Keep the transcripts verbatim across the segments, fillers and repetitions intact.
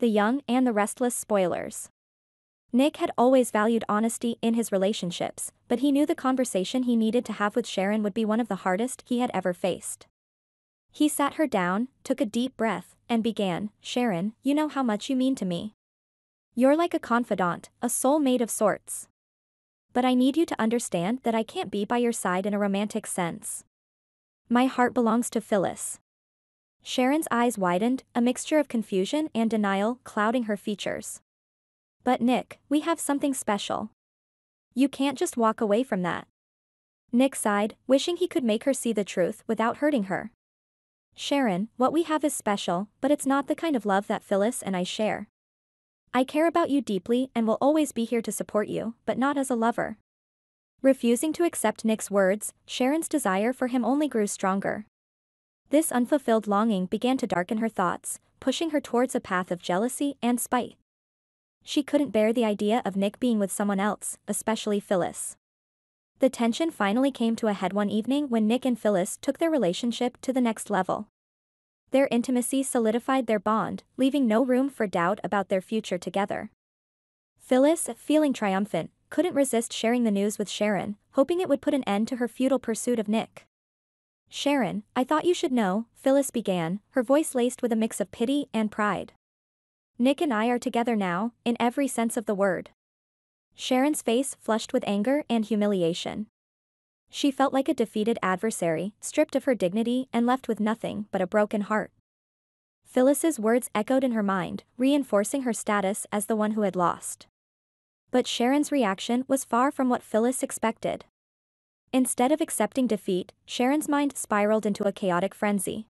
The Young and the Restless spoilers. Nick had always valued honesty in his relationships, but he knew the conversation he needed to have with Sharon would be one of the hardest he had ever faced. He sat her down, took a deep breath, and began, "Sharon, you know how much you mean to me. You're like a confidant, a soulmate of sorts. But I need you to understand that I can't be by your side in a romantic sense. My heart belongs to Phyllis." Sharon's eyes widened, a mixture of confusion and denial clouding her features. "But Nick, we have something special. You can't just walk away from that." Nick sighed, wishing he could make her see the truth without hurting her. "Sharon, what we have is special, but it's not the kind of love that Phyllis and I share. I care about you deeply and will always be here to support you, but not as a lover." Refusing to accept Nick's words, Sharon's desire for him only grew stronger. This unfulfilled longing began to darken her thoughts, pushing her towards a path of jealousy and spite. She couldn't bear the idea of Nick being with someone else, especially Phyllis. The tension finally came to a head one evening when Nick and Phyllis took their relationship to the next level. Their intimacy solidified their bond, leaving no room for doubt about their future together. Phyllis, feeling triumphant, couldn't resist sharing the news with Sharon, hoping it would put an end to her futile pursuit of Nick. "Sharon, I thought you should know," Phyllis began, her voice laced with a mix of pity and pride. "Nick and I are together now, in every sense of the word." Sharon's face flushed with anger and humiliation. She felt like a defeated adversary, stripped of her dignity and left with nothing but a broken heart. Phyllis's words echoed in her mind, reinforcing her status as the one who had lost. But Sharon's reaction was far from what Phyllis expected. Instead of accepting defeat, Sharon's mind spiraled into a chaotic frenzy.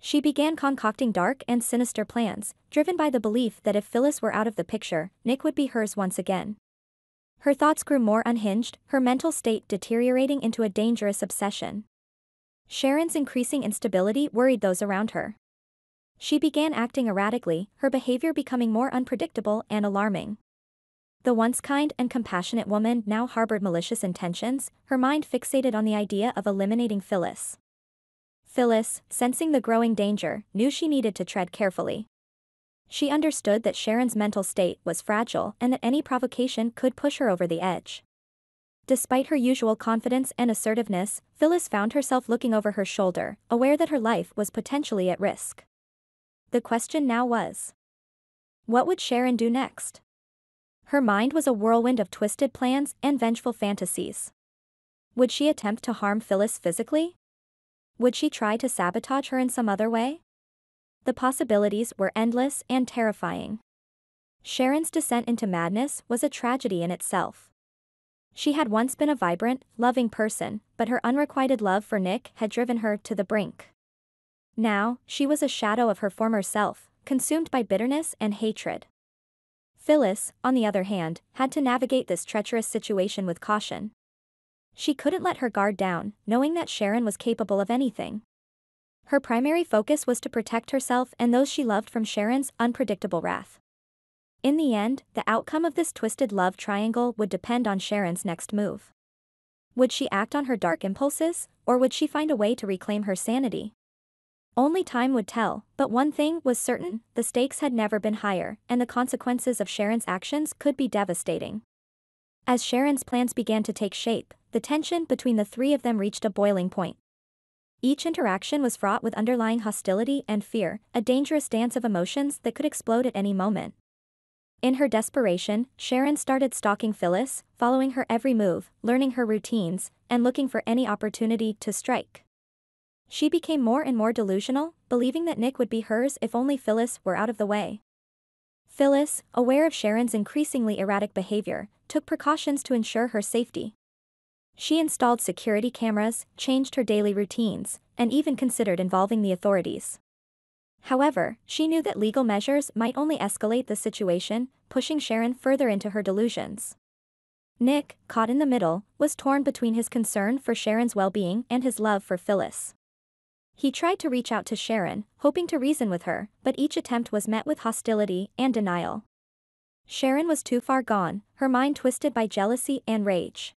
She began concocting dark and sinister plans, driven by the belief that if Phyllis were out of the picture, Nick would be hers once again. Her thoughts grew more unhinged, her mental state deteriorating into a dangerous obsession. Sharon's increasing instability worried those around her. She began acting erratically, her behavior becoming more unpredictable and alarming. The once kind and compassionate woman now harbored malicious intentions, her mind fixated on the idea of eliminating Phyllis. Phyllis, sensing the growing danger, knew she needed to tread carefully. She understood that Sharon's mental state was fragile and that any provocation could push her over the edge. Despite her usual confidence and assertiveness, Phyllis found herself looking over her shoulder, aware that her life was potentially at risk. The question now was, what would Sharon do next? Her mind was a whirlwind of twisted plans and vengeful fantasies. Would she attempt to harm Phyllis physically? Would she try to sabotage her in some other way? The possibilities were endless and terrifying. Sharon's descent into madness was a tragedy in itself. She had once been a vibrant, loving person, but her unrequited love for Nick had driven her to the brink. Now, she was a shadow of her former self, consumed by bitterness and hatred. Phyllis, on the other hand, had to navigate this treacherous situation with caution. She couldn't let her guard down, knowing that Sharon was capable of anything. Her primary focus was to protect herself and those she loved from Sharon's unpredictable wrath. In the end, the outcome of this twisted love triangle would depend on Sharon's next move. Would she act on her dark impulses, or would she find a way to reclaim her sanity? Only time would tell, but one thing was certain: the stakes had never been higher, and the consequences of Sharon's actions could be devastating. As Sharon's plans began to take shape, the tension between the three of them reached a boiling point. Each interaction was fraught with underlying hostility and fear, a dangerous dance of emotions that could explode at any moment. In her desperation, Sharon started stalking Phyllis, following her every move, learning her routines, and looking for any opportunity to strike. She became more and more delusional, believing that Nick would be hers if only Phyllis were out of the way. Phyllis, aware of Sharon's increasingly erratic behavior, took precautions to ensure her safety. She installed security cameras, changed her daily routines, and even considered involving the authorities. However, she knew that legal measures might only escalate the situation, pushing Sharon further into her delusions. Nick, caught in the middle, was torn between his concern for Sharon's well-being and his love for Phyllis. He tried to reach out to Sharon, hoping to reason with her, but each attempt was met with hostility and denial. Sharon was too far gone, her mind twisted by jealousy and rage.